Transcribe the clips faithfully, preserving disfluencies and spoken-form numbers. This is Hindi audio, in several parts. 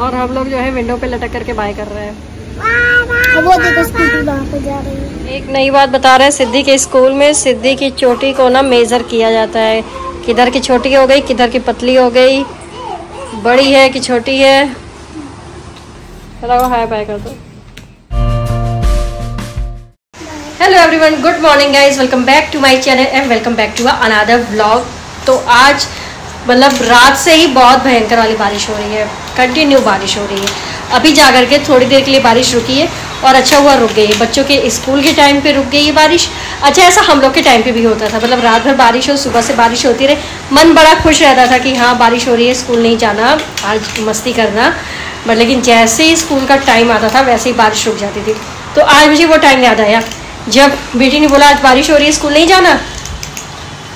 और हम लोग जो है विंडो पे लटक करके बाय कर रहे हैं। वो देखो स्कूटी वहाँ पे जा रही है। एक नई बात बता रहे हैं सिद्धि के स्कूल में, सिद्धि की चोटी को ना मेजर किया जाता है, किधर की छोटी हो गई, किधर की पतली हो गई, बड़ी है कि छोटी है। हाय बाय कर दो। Hello everyone, good morning guys, welcome back to my channel and welcome back to another vlog. तो आज मतलब रात से ही बहुत भयंकर वाली बारिश हो रही है, कंटिन्यू बारिश हो रही है। अभी जा कर के थोड़ी देर के लिए बारिश रुकी है और अच्छा हुआ रुक गई, बच्चों के स्कूल के टाइम पे रुक गई है बारिश। अच्छा ऐसा हम लोग के टाइम पे भी होता था, मतलब रात भर बारिश हो, सुबह से बारिश होती रहे, मन बड़ा खुश रहता था कि हाँ बारिश हो रही है, स्कूल नहीं जाना, आज मस्ती करना। बट लेकिन जैसे ही स्कूल का टाइम आता था वैसे ही बारिश रुक जाती थी। तो आज मुझे वो टाइम याद आया जब बेटी ने बोला आज बारिश हो रही है, स्कूल नहीं जाना।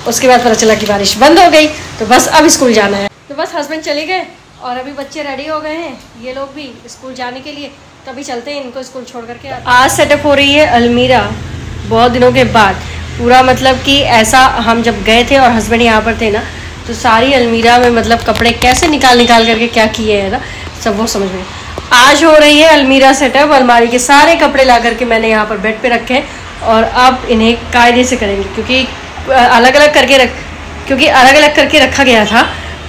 उसके बाद पता चला कि बारिश बंद हो गई, तो बस अब स्कूल जाना है। तो बस हस्बैंड चले गए और अभी बच्चे रेडी हो गए हैं, ये लोग भी स्कूल जाने के लिए। तो अभी चलते हैं, इनको स्कूल छोड़ करके। आज सेटअप हो रही है अलमीरा, बहुत दिनों के बाद पूरा, मतलब कि ऐसा हम जब गए थे और हस्बैंड यहाँ पर थे ना, तो सारी अलमीरा में मतलब कपड़े कैसे निकाल निकाल करके क्या किए हैं ना, सब वो समझ में। आज हो रही है अलमीरा सेटअप, अलमारी के सारे कपड़े ला करके मैंने यहाँ पर बेड पे रखे हैं और अब इन्हें कायदे से करेंगे, क्योंकि अलग अलग करके रख क्योंकि अलग अलग करके रखा गया था।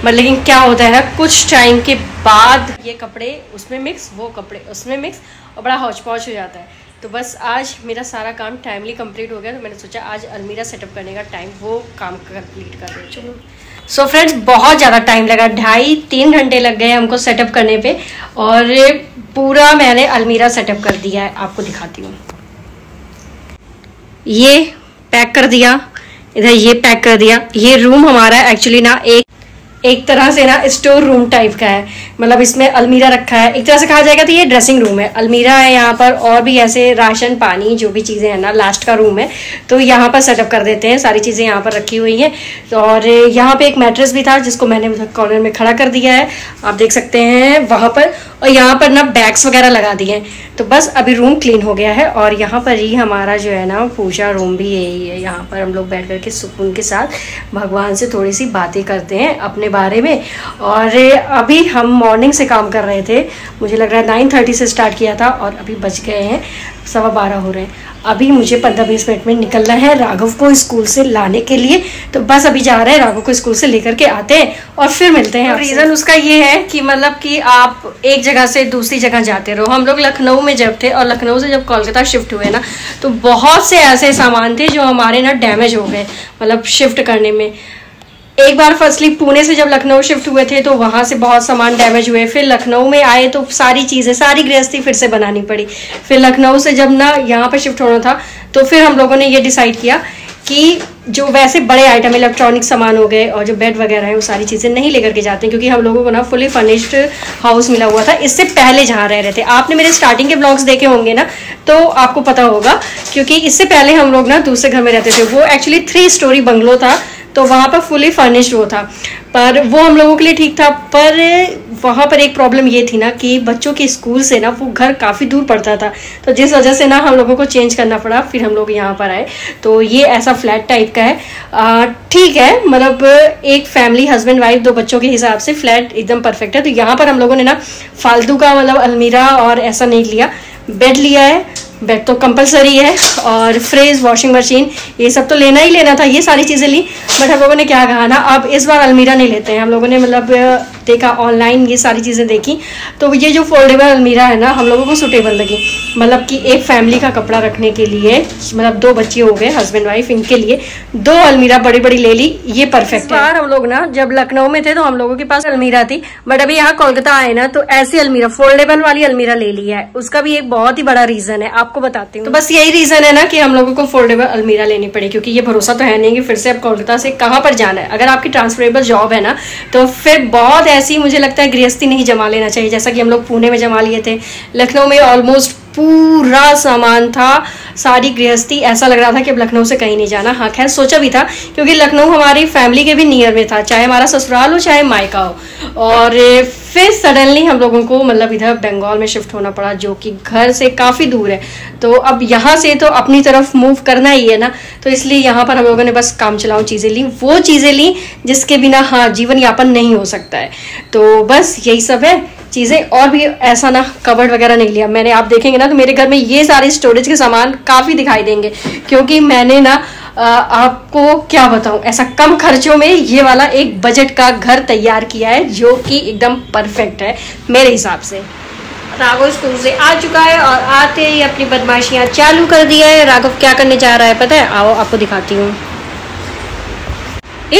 मतलब लेकिन क्या होता है ना, कुछ टाइम के बाद ये कपड़े उसमें मिक्स, वो कपड़े उसमें मिक्स, और बड़ा हौच पौच हो जाता है। तो बस आज मेरा सारा काम टाइमली कंप्लीट हो गया, तो मैंने सोचा आज अलमीरा सेटअप करने का टाइम वो काम कंप्लीट कर रहे। चलो सो फ्रेंड्स, बहुत ज़्यादा टाइम लगा, ढाई तीन घंटे लग गए हमको सेटअप करने पे, और पूरा मैंने अलमीरा सेटअप कर दिया है। आपको दिखाती हूँ, ये पैक कर दिया, इधर ये पैक कर दिया। ये रूम हमारा एक्चुअली ना एक एक तरह से ना स्टोर रूम टाइप का है, मतलब इसमें अलमीरा रखा है, एक तरह से कहा जाएगा तो ये ड्रेसिंग रूम है। अलमीरा है यहाँ पर, और भी ऐसे राशन पानी जो भी चीज़ें हैं ना, लास्ट का रूम है, तो यहाँ पर सेटअप कर देते हैं, सारी चीज़ें यहाँ पर रखी हुई हैं। और यहाँ पे एक मैट्रेस भी था जिसको मैंने उधर कॉर्नर में खड़ा कर दिया है, आप देख सकते हैं वहाँ पर। और यहाँ पर ना बैग्स वगैरह लगा दिए हैं, तो बस अभी रूम क्लीन हो गया है। और यहाँ पर ही हमारा जो है ना पूजा रूम भी यही है, यहाँ पर हम लोग बैठ करके सुकून के साथ भगवान से थोड़ी सी बातें करते हैं अपने बारे में। और अभी हम मॉर्निंग से काम कर रहे थे, मुझे लग रहा है नाइन थर्टी से स्टार्ट किया था और अभी बज गए हैं सवा बारह हो रहे हैं। अभी मुझे पंद्रह बीस मिनट में निकलना है राघव को स्कूल से लाने के लिए, तो बस अभी जा रहे हैं, राघव को स्कूल से लेकर के आते हैं और फिर मिलते हैं। रीज़न उसका ये है कि मतलब कि आप एक जगह से दूसरी जगह जाते रहो। हम लोग लखनऊ में जब थे और लखनऊ से जब कोलकाता शिफ्ट हुए ना, तो बहुत से ऐसे सामान थे जो हमारे ना डैमेज हो गए, मतलब शिफ्ट करने में। एक बार फर्स्टली पुणे से जब लखनऊ शिफ्ट हुए थे तो वहाँ से बहुत सामान डैमेज हुए, फिर लखनऊ में आए तो सारी चीज़ें, सारी गृहस्थी फिर से बनानी पड़ी। फिर लखनऊ से जब ना यहाँ पर शिफ्ट होना था, तो फिर हम लोगों ने ये डिसाइड किया कि जो वैसे बड़े आइटम इलेक्ट्रॉनिक सामान हो गए और जो बेड वगैरह है, वो सारी चीज़ें नहीं लेकर के जाते हैं, क्योंकि हम लोगों को ना फुली फर्निश्ड हाउस मिला हुआ था इससे पहले जहाँ रह रहे थे। आपने मेरे स्टार्टिंग के ब्लॉग्स देखे होंगे ना, तो आपको पता होगा, क्योंकि इससे पहले हम लोग ना दूसरे घर में रहते थे, वो एक्चुअली थ्री स्टोरी बंगलो था, तो वहाँ पर फुली फर्निश्ड वो था, पर वो हम लोगों के लिए ठीक था। पर वहाँ पर एक प्रॉब्लम ये थी ना कि बच्चों के स्कूल से ना वो घर काफ़ी दूर पड़ता था, तो जिस वजह से ना हम लोगों को चेंज करना पड़ा, फिर हम लोग यहाँ पर आए। तो ये ऐसा फ्लैट टाइप का है, ठीक है, मतलब एक फैमिली, हस्बैंड वाइफ, दो बच्चों के हिसाब से फ्लैट एकदम परफेक्ट है। तो यहाँ पर हम लोगों ने ना फालतू का मतलब अलमीरा और ऐसा नहीं लिया, बेड लिया है, बेड तो कंपलसरी है, और फ्रिज, वॉशिंग मशीन, ये सब तो लेना ही लेना था, ये सारी चीज़ें ली। बट हम लोगों ने क्या कहा ना, अब इस बार अलमीरा नहीं लेते हैं, हम लोगों ने मतलब देखा ऑनलाइन, ये सारी चीज़ें देखी, तो ये जो फोल्डेबल अलमीरा है ना हम लोगों को सूटेबल लगी, मतलब कि एक फैमिली का कपड़ा रखने के लिए, मतलब दो बच्चे हो गए हस्बैंड वाइफ, इनके लिए दो अलमीरा बड़ी बड़ी ले ली, ये परफेक्ट है। हम लोग ना जब लखनऊ में थे तो हम लोगों के पास अलमीरा थी, बट अभी यहाँ कोलकाता आए ना तो ऐसी अलमीरा, फोल्डेबल वाली अलमीरा ले ली है। उसका भी एक बहुत ही बड़ा रीज़न है, आपको बताती हूँ। तो बस यही रीज़न है ना कि हम लोगों को फोल्डेबल अलमीरा लेनी पड़ी, क्योंकि ये भरोसा तो है नहीं कि फिर से अब कोलकाता से कहाँ पर जाना है। अगर आपकी ट्रांसफरेबल जॉब है ना, तो फिर बहुत ऐसी मुझे लगता है गृहस्थी नहीं जमा लेना चाहिए, जैसा कि हम लोग पुणे में जमा लिए थे। लखनऊ में ऑलमोस्ट पूरा सामान था, सारी गृहस्थी, ऐसा लग रहा था कि अब लखनऊ से कहीं नहीं जाना। हाँ खैर सोचा भी था, क्योंकि लखनऊ हमारी फैमिली के भी नियर में था, चाहे हमारा ससुराल हो चाहे मायका हो। और फिर सडनली हम लोगों को मतलब इधर बंगाल में शिफ्ट होना पड़ा, जो कि घर से काफ़ी दूर है, तो अब यहाँ से तो अपनी तरफ मूव करना ही है ना, तो इसलिए यहाँ पर हम लोगों ने बस काम चलाऊ चीज़ें ली, वो चीज़ें ली जिसके बिना हाँ जीवन यापन नहीं हो सकता है। तो बस यही सब है। चीज़ें और भी ऐसा ना कवर्ड वगैरह नहीं लिया मैंने। आप देखेंगे ना तो मेरे घर में ये सारे स्टोरेज के सामान काफ़ी दिखाई देंगे, क्योंकि मैंने ना आपको क्या बताऊं, ऐसा कम खर्चों में ये वाला एक बजट का घर तैयार किया है जो कि एकदम परफेक्ट है मेरे हिसाब से। राघव स्कूल से आ चुका है और आते ही अपनी बदमाशियाँ चालू कर दिया है। राघव क्या करने जा रहा है पता है? आओ आपको दिखाती हूँ।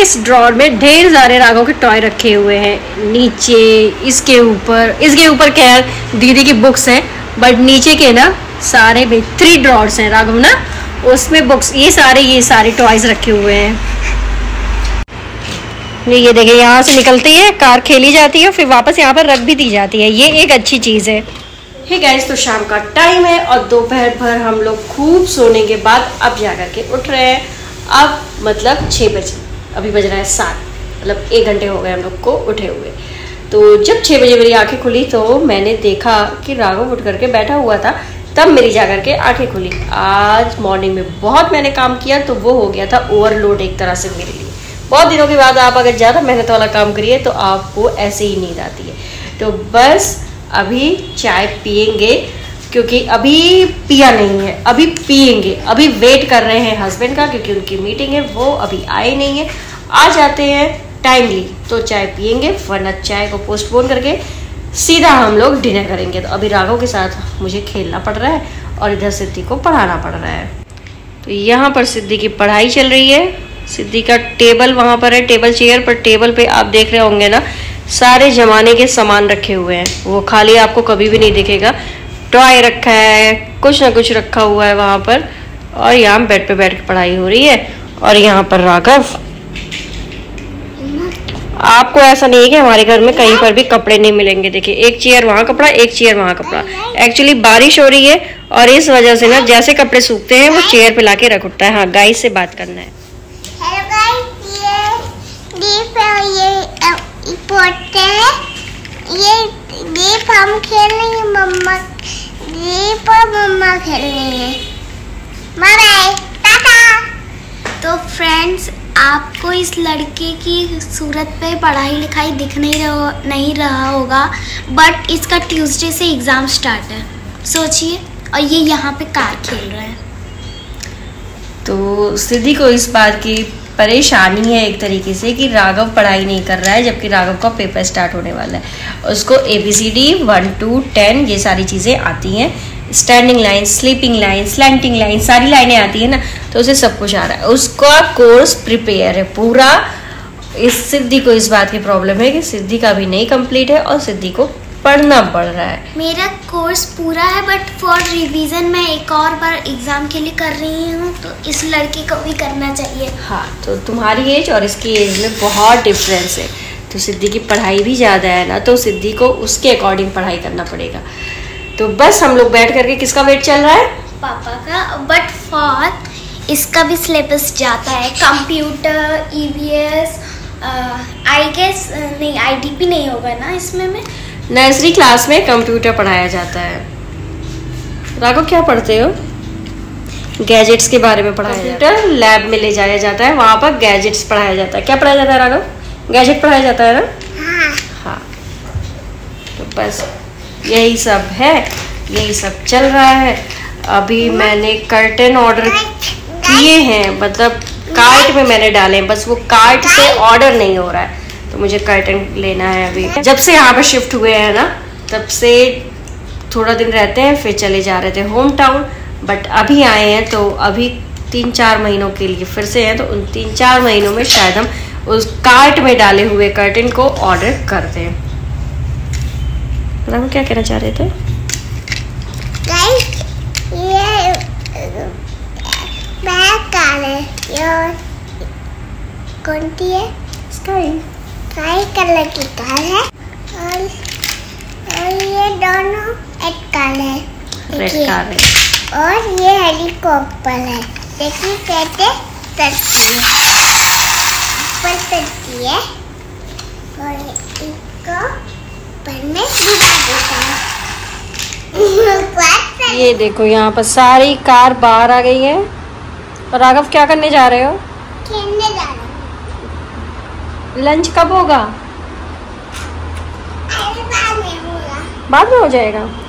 इस ड्रॉर में ढेर सारे राघव के टॉय रखे हुए हैं, नीचे इसके ऊपर, इसके ऊपर खैर दीदी की बुक्स हैं, बट नीचे के ना सारे में थ्री ड्रॉर्स हैं राघव ना, उसमें बुक्स ये सारे ये सारे टॉयज रखे हुए हैं। ये देखिए यहाँ से निकलती है कार, खेली जाती है, फिर वापस यहाँ पर रख भी दी जाती है, ये एक अच्छी चीज़ है। हे गाइस, तो शाम का टाइम है और दोपहर भर हम लोग खूब सोने के बाद अब जा कर के उठ रहे हैं। अब मतलब छः बजे, अभी बज रहा है सात, मतलब एक घंटे हो गए हम लोग को उठे हुए। तो जब छः बजे मेरी आँखें खुली तो मैंने देखा कि राघव उठ करके बैठा हुआ था, तब मेरी जाकर के आंखें खुली। आज मॉर्निंग में बहुत मैंने काम किया तो वो हो गया था ओवरलोड एक तरह से मेरे लिए। बहुत दिनों के बाद आप अगर ज़्यादा मेहनत वाला काम करिए तो आपको ऐसे ही नींद आती है। तो बस अभी चाय पियेंगे, क्योंकि अभी पिया नहीं है, अभी पियेंगे। अभी वेट कर रहे हैं हस्बैंड का, क्योंकि उनकी मीटिंग है, वो अभी आए नहीं है। आ जाते हैं टाइमली तो चाय पियेंगे, वरना चाय को पोस्टपोन करके सीधा हम लोग डिनर करेंगे। तो अभी राघव के साथ मुझे खेलना पड़ रहा है और इधर सिद्धि को पढ़ाना पड़ रहा है। तो यहाँ पर सिद्धि की पढ़ाई चल रही है, सिद्धि का टेबल वहाँ पर है, टेबल चेयर पर। टेबल पे आप देख रहे होंगे ना सारे जमाने के सामान रखे हुए हैं, वो खाली आपको कभी भी नहीं दिखेगा। टॉय रखा है, कुछ ना कुछ रखा हुआ है वहाँ पर, और यहाँ बेड पर बैठ के पढ़ाई हो रही है। और यहाँ पर राघव, आपको ऐसा नहीं है कि हमारे घर में कहीं पर भी कपड़े नहीं मिलेंगे। देखिए एक चेयर वहाँ कपड़ा, एक चेयर वहाँ कपड़ा। एक्चुअली बारिश हो रही है और इस वजह से ना जैसे कपड़े सूखते हैं वो चेयर पे लाके रख उठता है। हाँ, गाइस से बात करना है। तो फ्रेंड्स, आपको इस लड़के की सूरत पे पढ़ाई लिखाई दिख नहीं रहा नहीं रहा होगा, बट इसका ट्यूसडे से एग्ज़ाम स्टार्ट है, सोचिए। और ये यहाँ पे कार खेल रहा है। तो सिद्धि को इस बात की परेशानी है एक तरीके से कि राघव पढ़ाई नहीं कर रहा है, जबकि राघव का पेपर स्टार्ट होने वाला है। उसको A B C D one two ten ये सारी चीज़ें आती हैं, standing line, sleeping line, slanting line, सारी लाइनें आती है ना, तो उसे सब कुछ आ रहा है। उसका कोर्स प्रिपेयर है पूरा। इस सिद्धि को इस बात की प्रॉब्लम है कि सिद्धि का भी नहीं कंप्लीट है और सिद्धि को पढ़ना पड़ रहा है। मेरा कोर्स पूरा है, बट फॉर रिवीजन मैं एक और बार एग्जाम के लिए कर रही हूँ, तो इस लड़की को भी करना चाहिए। हाँ, तो तुम्हारी एज और इसकी एज में बहुत डिफरेंस है, तो सिद्धि की पढ़ाई भी ज़्यादा है ना, तो सिद्धि को उसके अकॉर्डिंग पढ़ाई करना पड़ेगा। तो बस हम लोग बैठ करके किसका वेट चल रहा है? पापा का। बट फॉर इसका भी सिलेबस जाता है, कंप्यूटर, ईवीएस, आई गेस नहीं, आईडीपी नहीं होगा ना इसमें में। नर्सरी क्लास में कंप्यूटर पढ़ाया जाता है। राघव क्या पढ़ते हो? गैजेट्स के बारे में पढ़ाया जाता है। लैब में ले जाया जाता है, वहाँ पर गैजेट्स पढ़ाया जाता है। क्या पढ़ाया जाता है राघव? गैजेट पढ़ाया जाता है ना। हाँ, तो बस यही सब है, यही सब चल रहा है। अभी मैंने कर्टन ऑर्डर किए हैं, मतलब कार्ट में मैंने डाले, बस वो कार्ट से ऑर्डर नहीं हो रहा है, तो मुझे कर्टन लेना है अभी। जब से यहाँ पर शिफ्ट हुए हैं ना तब से थोड़ा दिन रहते हैं, फिर चले जा रहे थे होम टाउन, बट अभी आए हैं तो अभी तीन चार महीनों के लिए फिर से हैं, तो उन तीन चार महीनों में शायद हम उस कार्ट में डाले हुए कर्टन को ऑर्डर कर दें। राघव क्या कहना चाह रहे थे? कौन सी है? स्काई कलर की कार है और और ये दोनों एक कार है, रेड कार है, और ये हेलीकॉप्टर है, देखिए कैसे चलती है, ऊपर चलती है और इसको ये देखो यहाँ पर सारी कार बाहर आ गई है। और राघव क्या करने जा रहे हो? खेलने जा रहे हो। लंच कब होगा? अरे बाद में होगा। बाद में हो जाएगा।